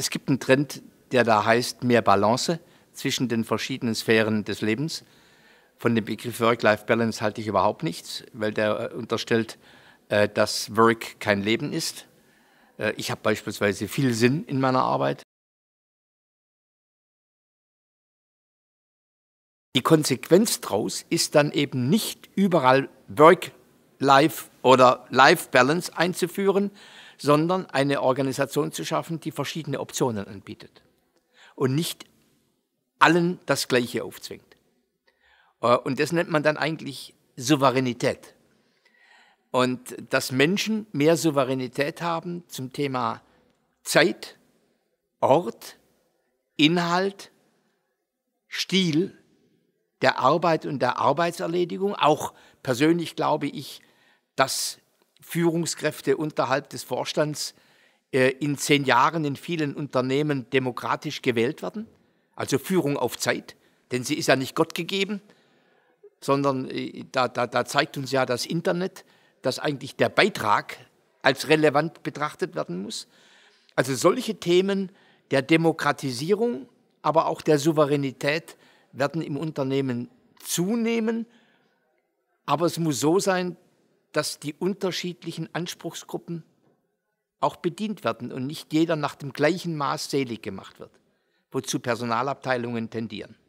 es gibt einen Trend, der da heißt, mehr Balance zwischen den verschiedenen Sphären des Lebens. Von dem Begriff Work-Life-Balance halte ich überhaupt nichts, weil der unterstellt, dass Work kein Leben ist. Ich habe beispielsweise viel Sinn in meiner Arbeit. Die Konsequenz daraus ist dann eben nicht überall Work-Life oder Life-Balance einzuführen, sondern eine Organisation zu schaffen, die verschiedene Optionen anbietet und nicht allen das Gleiche aufzwingt. Und das nennt man dann eigentlich Souveränität. Und dass Menschen mehr Souveränität haben zum Thema Zeit, Ort, Inhalt, Stil der Arbeit und der Arbeitserledigung. Auch persönlich glaube ich, dass Führungskräfte unterhalb des Vorstands in 10 Jahren in vielen Unternehmen demokratisch gewählt werden. Also Führung auf Zeit, denn sie ist ja nicht Gott gegeben, sondern da zeigt uns ja das Internet, dass eigentlich der Beitrag als relevant betrachtet werden muss. Also solche Themen der Demokratisierung, aber auch der Souveränität werden im Unternehmen zunehmen. Aber es muss so sein, dass die unterschiedlichen Anspruchsgruppen auch bedient werden und nicht jeder nach dem gleichen Maß selig gemacht wird, wozu Personalabteilungen tendieren.